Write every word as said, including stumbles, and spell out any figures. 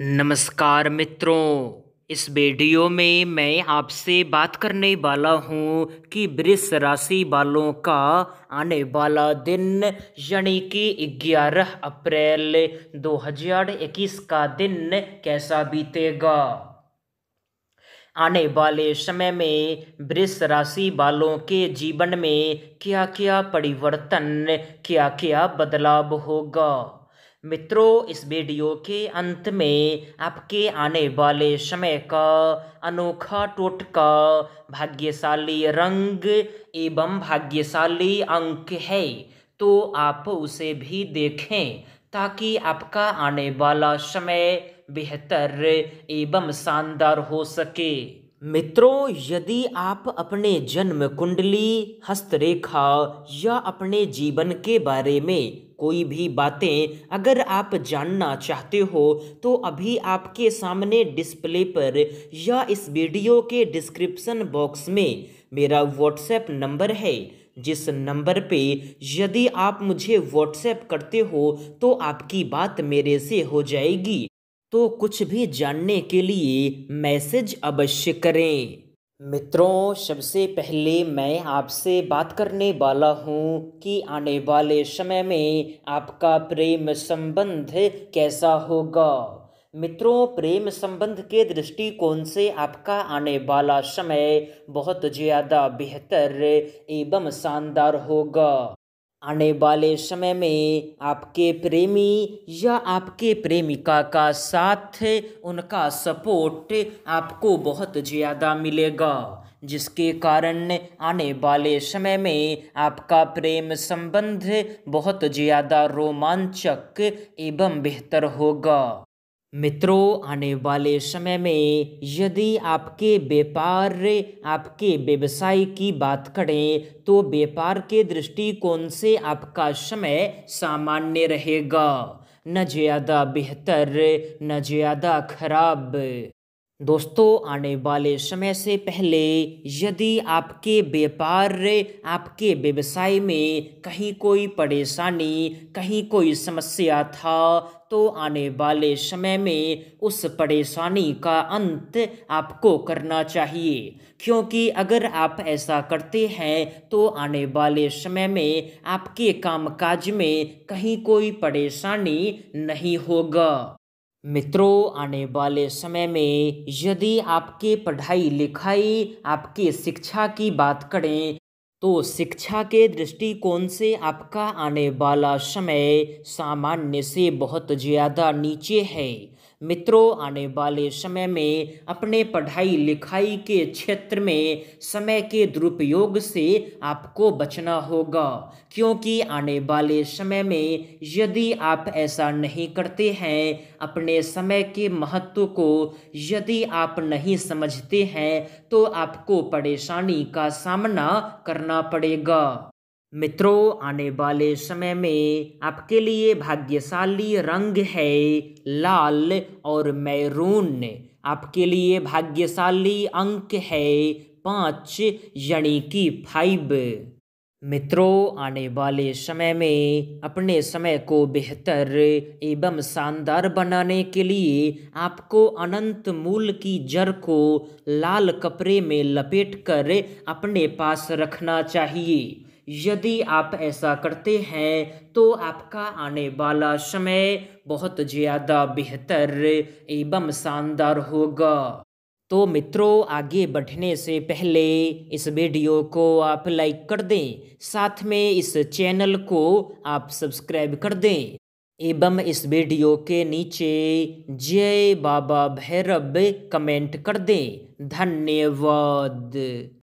नमस्कार मित्रों, इस वीडियो में मैं आपसे बात करने वाला हूं कि वृष राशि वालों का आने वाला दिन यानी कि ग्यारह अप्रैल दो हज़ार इक्कीस का दिन कैसा बीतेगा। आने वाले समय में वृष राशि वालों के जीवन में क्या क्या परिवर्तन, क्या क्या बदलाव होगा। मित्रों, इस वीडियो के अंत में आपके आने वाले समय का अनोखा टोटका, भाग्यशाली रंग एवं भाग्यशाली अंक है, तो आप उसे भी देखें ताकि आपका आने वाला समय बेहतर एवं शानदार हो सके। मित्रों, यदि आप अपने जन्म कुंडली, हस्तरेखा या अपने जीवन के बारे में कोई भी बातें अगर आप जानना चाहते हो तो अभी आपके सामने डिस्प्ले पर या इस वीडियो के डिस्क्रिप्शन बॉक्स में मेरा व्हाट्सएप नंबर है, जिस नंबर पे यदि आप मुझे व्हाट्सएप करते हो तो आपकी बात मेरे से हो जाएगी। तो कुछ भी जानने के लिए मैसेज अवश्य करें। मित्रों, सबसे पहले मैं आपसे बात करने वाला हूँ कि आने वाले समय में आपका प्रेम संबंध कैसा होगा। मित्रों, प्रेम संबंध के दृष्टिकोण से आपका आने वाला समय बहुत ज़्यादा बेहतर एवं शानदार होगा। आने वाले समय में आपके प्रेमी या आपके प्रेमिका का साथ, उनका सपोर्ट आपको बहुत ज़्यादा मिलेगा, जिसके कारण आने वाले समय में आपका प्रेम संबंध बहुत ज़्यादा रोमांचक एवं बेहतर होगा। मित्रों, आने वाले समय में यदि आपके व्यापार, आपके व्यवसाय की बात करें तो व्यापार के दृष्टिकोण से आपका समय सामान्य रहेगा, न ज़्यादा बेहतर न ज़्यादा खराब। दोस्तों, आने वाले समय से पहले यदि आपके व्यापार, आपके व्यवसाय में कहीं कोई परेशानी, कहीं कोई समस्या था तो आने वाले समय में उस परेशानी का अंत आपको करना चाहिए, क्योंकि अगर आप ऐसा करते हैं तो आने वाले समय में आपके कामकाज में कहीं कोई परेशानी नहीं होगा। मित्रों, आने वाले समय में यदि आपके पढ़ाई लिखाई, आपके शिक्षा की बात करें तो शिक्षा के दृष्टिकोण से आपका आने वाला समय सामान्य से बहुत ज़्यादा नीचे है। मित्रों, आने वाले समय में अपने पढ़ाई लिखाई के क्षेत्र में समय के दुरुपयोग से आपको बचना होगा, क्योंकि आने वाले समय में यदि आप ऐसा नहीं करते हैं, अपने समय के महत्व को यदि आप नहीं समझते हैं तो आपको परेशानी का सामना करना पड़ेगा। मित्रों, आने वाले समय में आपके लिए भाग्यशाली रंग है लाल और मैरून। आपके लिए भाग्यशाली अंक है पाँच यानी कि फाइव। मित्रों, आने वाले समय में अपने समय को बेहतर एवं शानदार बनाने के लिए आपको अनंत मूल की जड़ को लाल कपड़े में लपेटकर अपने पास रखना चाहिए। यदि आप ऐसा करते हैं तो आपका आने वाला समय बहुत ज़्यादा बेहतर एवं शानदार होगा। तो मित्रों, आगे बढ़ने से पहले इस वीडियो को आप लाइक कर दें, साथ में इस चैनल को आप सब्सक्राइब कर दें एवं इस वीडियो के नीचे जय बाबा भैरव कमेंट कर दें। धन्यवाद।